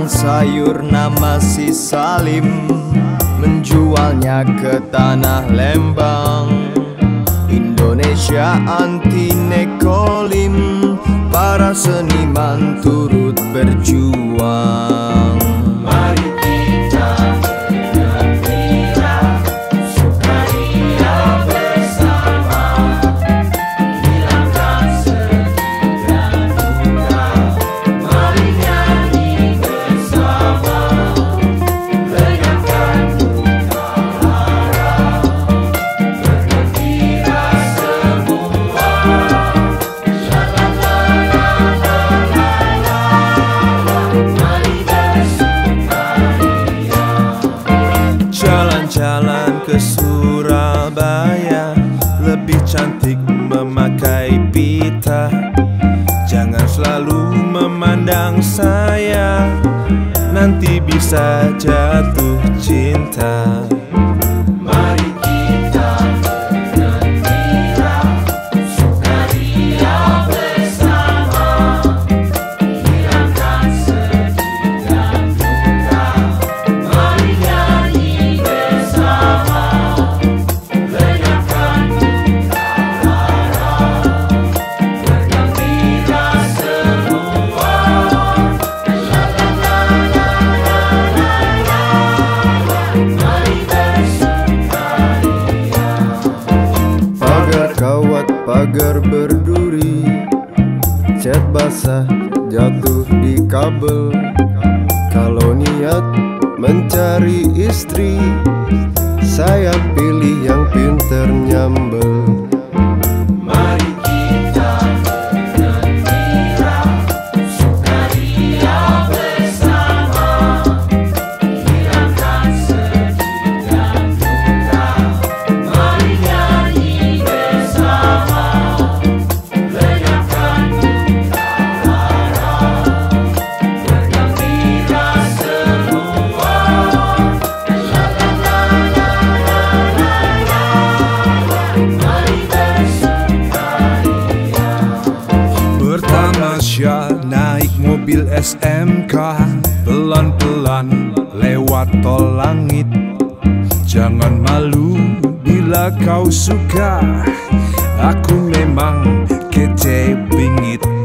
tukang sayur nama si Salim, menjualnya ke tanah Lembang. Indonesia anti nekolim, para seniman turut berjuang. Mari kita gembira, sukaria bersama, hilangkan sedih dan duka. Mari nyanyi bersama, lenyapkan duka lara, bergembira semua. Jalan ke Surabaya, lebih cantik memakai pita. Jangan selalu memandang saya, nanti bisa jatuh cinta. Mari kita gembira, sukaria bersama, hilangkan sedih dan duka. Mari nyanyi bersama, lenyapkan duka lara, bergembira semua. La la la la la la la. Mari bersukaria. Pagar kawat, pagar berduri, cat basah jatuh di kabel. Kalau niat mencari istri, saya pilih yang pinter nyambel. Mari kita gembira, sukaria bersama, hilangkan sedih dan duka. Mari nyanyi bersama, lenyapkan duka lara, bergembira semua. La la la la la la la. Mari bersukaria. Bertamasya naik mobil SMK, pelan-pelan lewat tol langit. Jangan malu bila kau suka, aku memang kece bingit.